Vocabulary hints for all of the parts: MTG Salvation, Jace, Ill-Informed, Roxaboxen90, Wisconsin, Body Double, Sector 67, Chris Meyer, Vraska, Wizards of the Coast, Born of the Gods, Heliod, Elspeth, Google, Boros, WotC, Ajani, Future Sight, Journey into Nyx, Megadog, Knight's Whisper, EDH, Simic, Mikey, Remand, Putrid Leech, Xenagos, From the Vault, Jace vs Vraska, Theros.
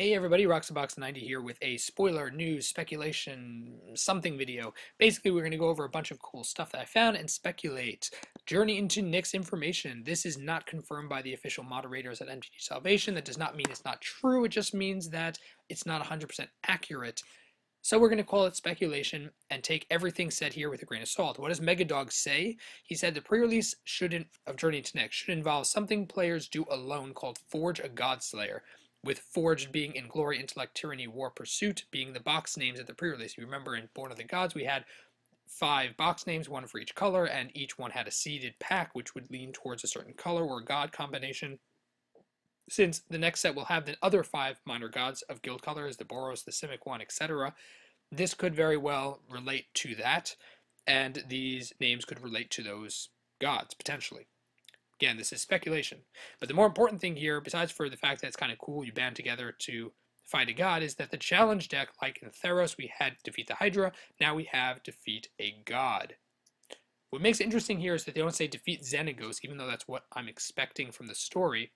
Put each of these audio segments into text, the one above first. Hey everybody, Roxaboxen90 here with a spoiler, news, speculation, something video. Basically, we're going to go over a bunch of cool stuff that I found and speculate. Journey into Nyx information. This is not confirmed by the official moderators at MTG Salvation. That does not mean it's not true. It just means that it's not 100% accurate. So we're going to call it speculation and take everything said here with a grain of salt. What does Megadog say? He said the pre-release of Journey into Nyx should involve something players do alone called Forge a Godslayer, with Forged being in Glory, Intellect, Tyranny, War, Pursuit being the box names at the pre-release. You remember in Born of the Gods we had 5 box names, one for each color, and each one had a seeded pack which would lean towards a certain color or god combination. Since the next set will have the other 5 minor gods of guild colors, the Boros, the Simic one, etc., this could very well relate to that, and these names could relate to those gods, potentially. Again, this is speculation. But the more important thing here, besides for the fact that it's kind of cool you band together to fight a god, is that the challenge deck, like in Theros, we had Defeat the Hydra, now we have Defeat a God. What makes it interesting here is that they don't say Defeat Xenagos, even though that's what I'm expecting from the story.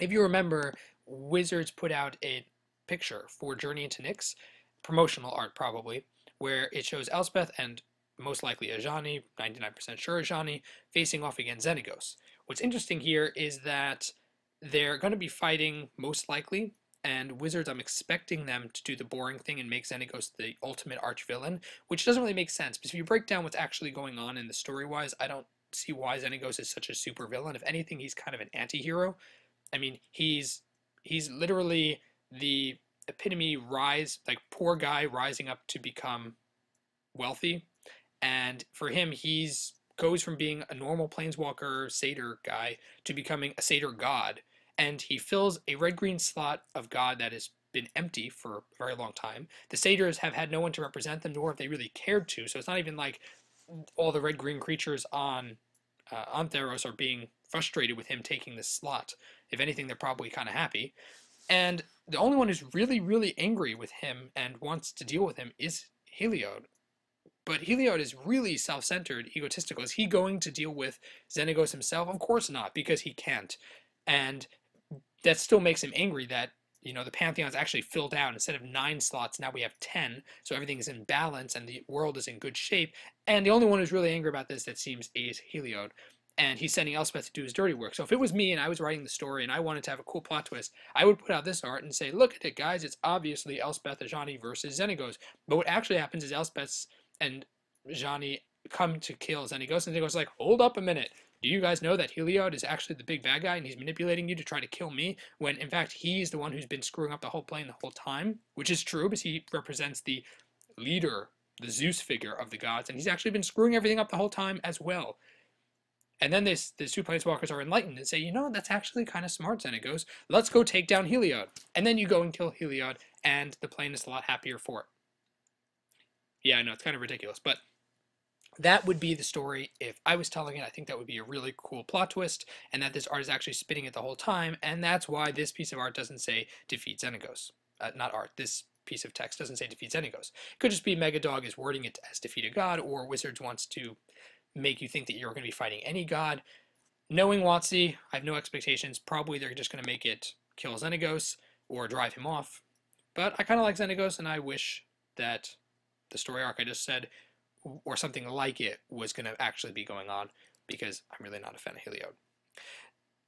If you remember, Wizards put out a picture for Journey into Nyx, promotional art probably, where it shows Elspeth and most likely Ajani, 99% sure Ajani, facing off against Xenagos. What's interesting here is that they're going to be fighting, most likely, and Wizards, I'm expecting them to do the boring thing and make Xenagos the ultimate arch-villain, which doesn't really make sense, because if you break down what's actually going on in the story-wise, I don't see why Xenagos is such a super villain. If anything, he's kind of an anti-hero. I mean, he's literally the epitome like poor guy rising up to become wealthy. And for him, he's goes from being a normal planeswalker satyr guy to becoming a satyr god. And he fills a red-green slot of god that has been empty for a very long time. The satyrs have had no one to represent them, nor have they really cared to. So it's not even like all the red-green creatures on Theros are being frustrated with him taking this slot. If anything, they're probably kind of happy. And the only one who's really, really angry with him and wants to deal with him is Heliod. But Heliod is really self-centered, egotistical. Is he going to deal with Xenagos himself? Of course not, because he can't. And that still makes him angry that, you know, the Pantheon's actually filled out. Instead of 9 slots, now we have 10. So everything is in balance and the world is in good shape. And the only one who's really angry about this, that seems, is Heliod. And he's sending Elspeth to do his dirty work. So if it was me and I was writing the story and I wanted to have a cool plot twist, I would put out this art and say, look at it, guys. It's obviously Elspeth, Ajani versus Xenagos. But what actually happens is Elspeth's and Ajani come to kill Xenagos, and Xenagos is like, hold up a minute. Do you guys know that Heliod is actually the big bad guy and he's manipulating you to try to kill me, when in fact he's the one who's been screwing up the whole plane the whole time? Which is true, because he represents the leader, the Zeus figure of the gods, and he's actually been screwing everything up the whole time as well. And then the two planeswalkers are enlightened and say, you know, that's actually kind of smart, Xenagos. Let's go take down Heliod. And then you go and kill Heliod, and the plane is a lot happier for it. Yeah, I know, it's kind of ridiculous, but that would be the story if I was telling it. I think that would be a really cool plot twist, and that this art is actually spitting it the whole time, and that's why this piece of art doesn't say Defeat Xenagos. This piece of text doesn't say Defeat Xenagos. It could just be Megadog is wording it as Defeat a God, or Wizards wants to make you think that you're going to be fighting any god. Knowing WotC, I have no expectations. Probably they're just going to make it kill Xenagos or drive him off, but I kind of like Xenagos, and I wish that the story arc I just said, or something like it, was going to actually be going on, because I'm really not a fan of Heliod.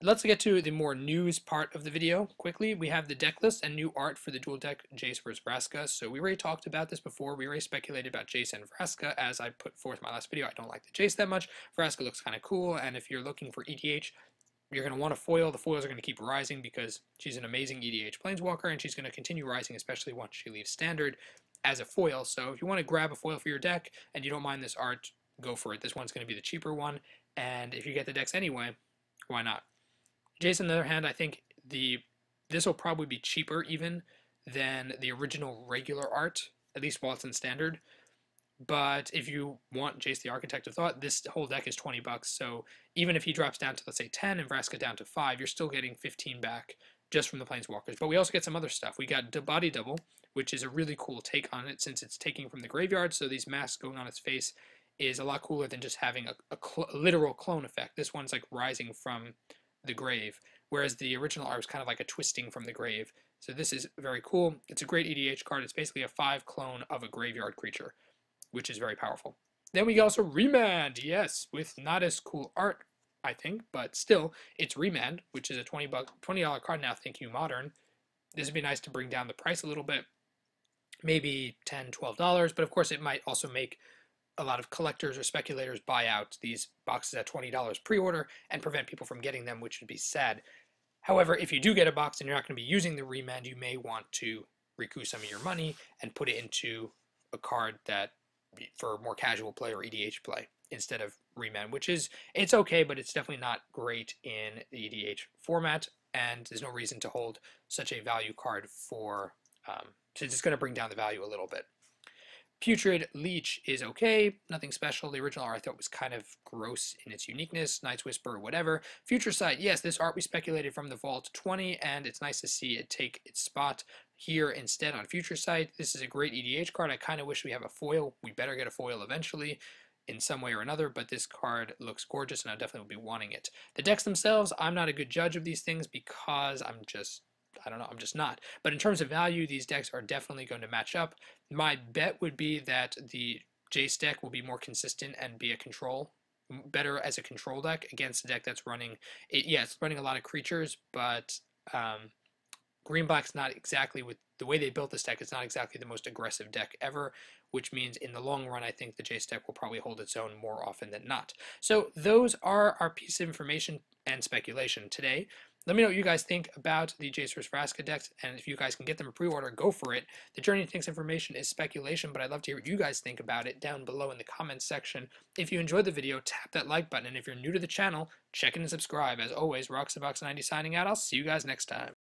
Let's get to the more news part of the video quickly. We have the deck list and new art for the dual deck Jace vs Vraska. So we already talked about this before. We already speculated about Jace and Vraska. As I put forth in my last video, I don't like the Jace that much. Vraska looks kind of cool, and if you're looking for EDH, you're going to want a foil. The foils are going to keep rising because she's an amazing EDH planeswalker, and she's going to continue rising, especially once she leaves Standard, as a foil. So if you want to grab a foil for your deck and you don't mind this art, go for it. This one's going to be the cheaper one, and if you get the decks anyway, why not? Jace, on the other hand, I think this will probably be cheaper even than the original regular art, at least while it's in Standard. But if you want Jace the Architect of Thought, this whole deck is $20, so even if he drops down to, let's say, 10 and Vraska down to 5, you're still getting 15 back just from the Planeswalkers. But we also get some other stuff. We got the Body Double, which is a really cool take on it, since it's taking from the graveyard, so these masks going on its face is a lot cooler than just having a literal clone effect. This one's like rising from the grave, whereas the original art was kind of like a twisting from the grave. So this is very cool. It's a great EDH card. It's basically a 5 clone of a graveyard creature, which is very powerful. Then we also Remand, yes, with not as cool art, I think, but still, it's Remand, which is a $20 card now, thank you, Modern. This would be nice to bring down the price a little bit, maybe $10, $12, but of course it might also make a lot of collectors or speculators buy out these boxes at $20 pre-order and prevent people from getting them, which would be sad. However, if you do get a box and you're not going to be using the Remand, you may want to recoup some of your money and put it into a card that for more casual play or EDH play instead of Remand, which is, it's okay, but it's definitely not great in the EDH format, and there's no reason to hold such a value card for, so it's just going to bring down the value a little bit. Putrid Leech is okay, nothing special. The original art I thought was kind of gross in its uniqueness. Knight's Whisper, whatever. Future Sight, yes, this art we speculated from the Vault 20, and it's nice to see it take its spot here instead on Future Sight. This is a great EDH card. I kind of wish we have a foil. We better get a foil eventually in some way or another, but this card looks gorgeous, and I definitely will be wanting it. The decks themselves, I'm not a good judge of these things because I'm just... I don't know, I'm just not. But in terms of value, these decks are definitely going to match up. My bet would be that the Jace deck will be more consistent and be a control, better as a control deck against a deck that's running, it's running a lot of creatures, but Green-Black's not exactly, with the way they built this deck, it's not exactly the most aggressive deck ever, which means in the long run, I think the Jace deck will probably hold its own more often than not. So those are our pieces of information and speculation today. Let me know what you guys think about the Jace vs Vraska decks, and if you guys can get them a pre-order, go for it. The Journey into Nyx information is speculation, but I'd love to hear what you guys think about it down below in the comments section. If you enjoyed the video, tap that like button, and if you're new to the channel, check in and subscribe. As always, Roxaboxen90 signing out. I'll see you guys next time.